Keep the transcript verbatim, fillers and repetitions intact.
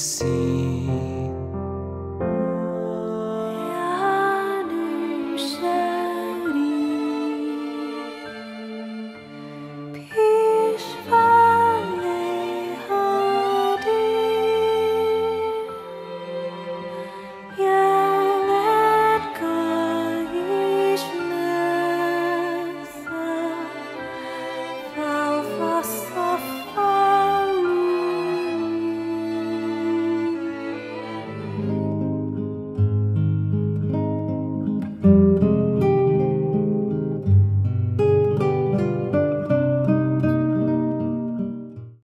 See.